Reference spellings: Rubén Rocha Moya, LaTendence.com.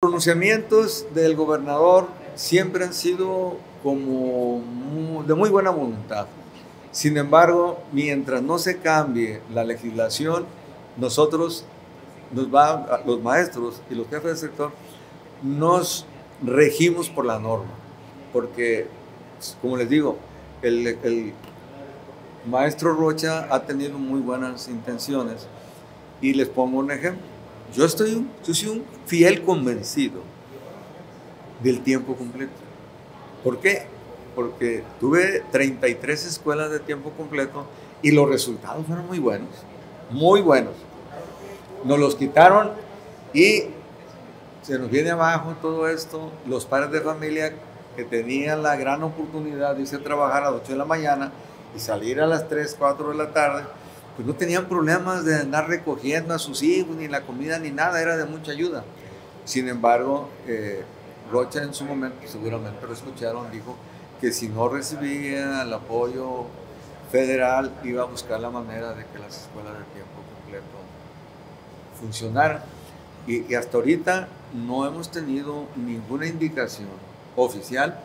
Los pronunciamientos del gobernador siempre han sido como de muy buena voluntad. Sin embargo, mientras no se cambie la legislación, los maestros y los jefes del sector nos regimos por la norma, porque, como les digo, el maestro Rocha ha tenido muy buenas intenciones y les pongo un ejemplo. Yo soy un fiel convencido del tiempo completo. ¿Por qué? Porque tuve 33 escuelas de tiempo completo y los resultados fueron muy buenos, muy buenos. Nos los quitaron y se nos viene abajo todo esto. Los padres de familia que tenían la gran oportunidad de irse a trabajar a las 8 de la mañana y salir a las 3, 4 de la tarde, pues no tenían problemas de andar recogiendo a sus hijos, ni la comida, ni nada, era de mucha ayuda. Sin embargo, Rocha en su momento, seguramente lo escucharon, dijo que si no recibía el apoyo federal, iba a buscar la manera de que las escuelas de tiempo completo funcionaran. Y hasta ahorita no hemos tenido ninguna indicación oficial